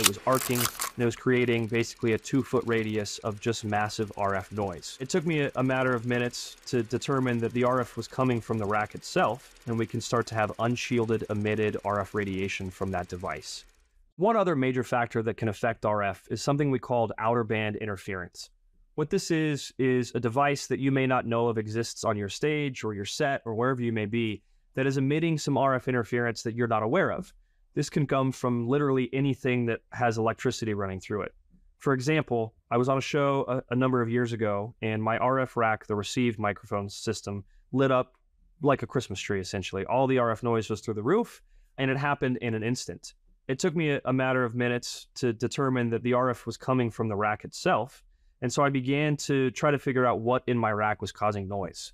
it was arcing, and it was creating basically a 2-foot radius of just massive RF noise. It took me a matter of minutes to determine that the RF was coming from the rack itself, and we can start to have unshielded emitted RF radiation from that device. One other major factor that can affect RF is something we called outer band interference. What this is a device that you may not know of exists on your stage or your set or wherever you may be that is emitting some RF interference that you're not aware of. This can come from literally anything that has electricity running through it. For example, I was on a show a number of years ago, and my RF rack, the received microphone system, lit up like a Christmas tree, essentially. All the RF noise was through the roof, and it happened in an instant. It took me a matter of minutes to determine that the RF was coming from the rack itself. And so I began to try to figure out what in my rack was causing noise.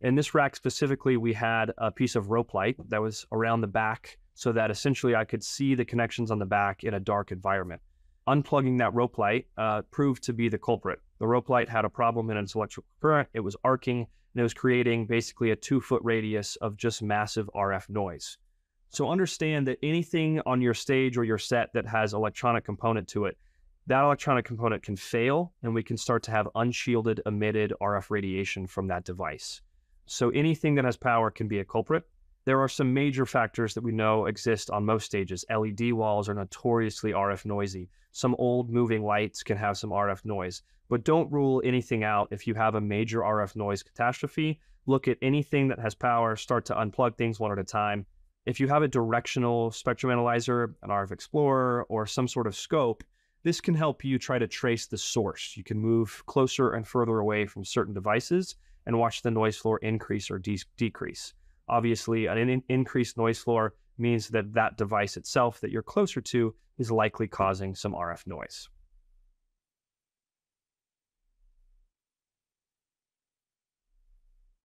In this rack specifically, we had a piece of rope light that was around the back so that essentially I could see the connections on the back in a dark environment. Unplugging that rope light proved to be the culprit. The rope light had a problem in its electrical current, it was arcing, and it was creating basically a 2-foot radius of just massive RF noise. So understand that anything on your stage or your set that has electronic component to it, that electronic component can fail, and we can start to have unshielded emitted RF radiation from that device. So anything that has power can be a culprit. There are some major factors that we know exist on most stages. LED walls are notoriously RF noisy. Some old moving lights can have some RF noise, but don't rule anything out. If you have a major RF noise catastrophe, look at anything that has power, start to unplug things one at a time. If you have a directional spectrum analyzer, an RF explorer, or some sort of scope, this can help you try to trace the source. You can move closer and further away from certain devices and watch the noise floor increase or decrease. Obviously, an increased noise floor means that that device itself that you're closer to is likely causing some RF noise.